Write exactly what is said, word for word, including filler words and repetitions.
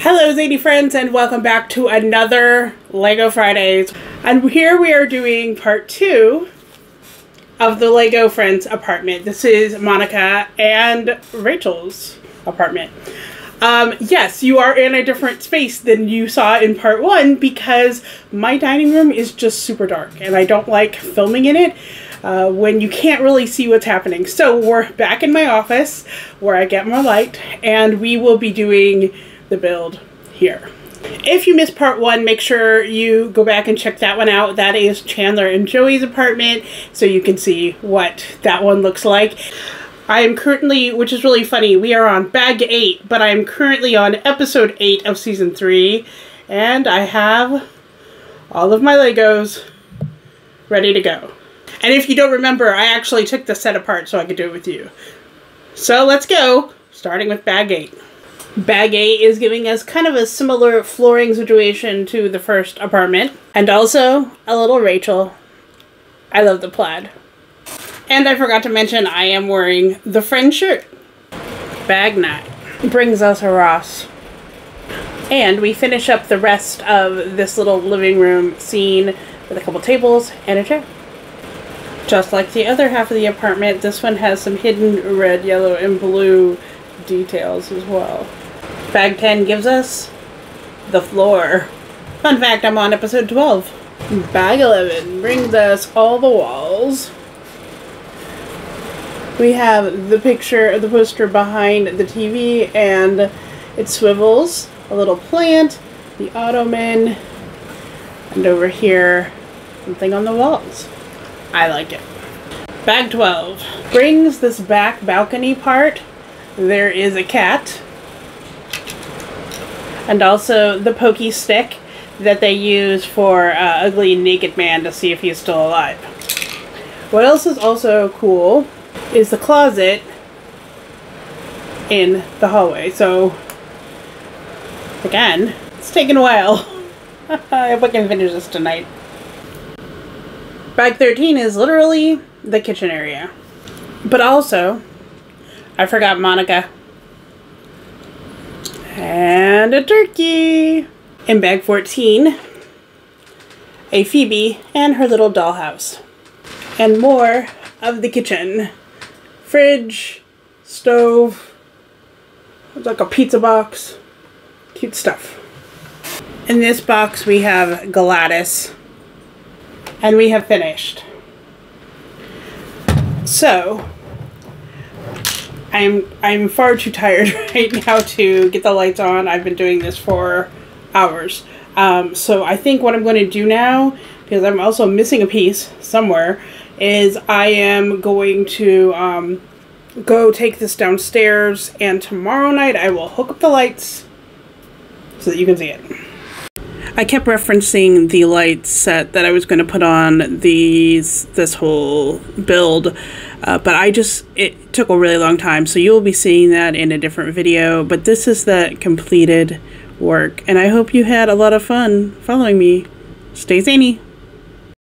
Hello zany friends, and welcome back to another Lego Fridays. And here we are doing part two of the Lego Friends apartment. This is Monica and Rachel's apartment. Um, yes, you are in a different space than you saw in part one because my dining room is just super dark and I don't like filming in it uh, when you can't really see what's happening. So we're back in my office where I get more light, and we will be doing the build here. If you missed part one, make sure you go back and check that one out. That is Chandler and Joey's apartment, so you can see what that one looks like. I am currently, which is really funny, we are on bag eight, but I am currently on episode eight of season three, and I have all of my Legos ready to go. And if you don't remember, I actually took the set apart so I could do it with you. So let's go, starting with bag eight. Bag eight is giving us kind of a similar flooring situation to the first apartment, and also a little Rachel. I love the plaid. And I forgot to mention I am wearing the Friend shirt. Bag nine brings us a Ross. And we finish up the rest of this little living room scene with a couple tables and a chair. Just like the other half of the apartment, this one has some hidden red, yellow, and blue details as well. Bag ten gives us the floor. Fun fact, I'm on episode twelve. Bag eleven brings us all the walls. We have the picture, the poster behind the T V, and it swivels. A little plant, the ottoman, and over here, something on the walls. I like it. Bag twelve brings this back balcony part. There is a cat, and also the pokey stick that they use for uh, Ugly Naked Man to see if he's still alive. What else is also cool is the closet in the hallway. So again, it's taken a while. I hope I can finish this tonight. Bag thirteen is literally the kitchen area, but also I forgot Monica. And a turkey. In bag fourteen, a Phoebe and her little dollhouse. And more of the kitchen. Fridge, stove, it's like a pizza box. Cute stuff. In this box we have Gladys. And we have finished. So, I'm, I'm far too tired right now to get the lights on. I've been doing this for hours. Um, so I think what I'm going to do now, because I'm also missing a piece somewhere, is I am going to um, go take this downstairs, and tomorrow night I will hook up the lights so that you can see it. I kept referencing the light set that I was going to put on these this whole build, uh, but I just, it took a really long time, so you'll be seeing that in a different video. But this is the completed work, and I hope you had a lot of fun following me. Stay zany!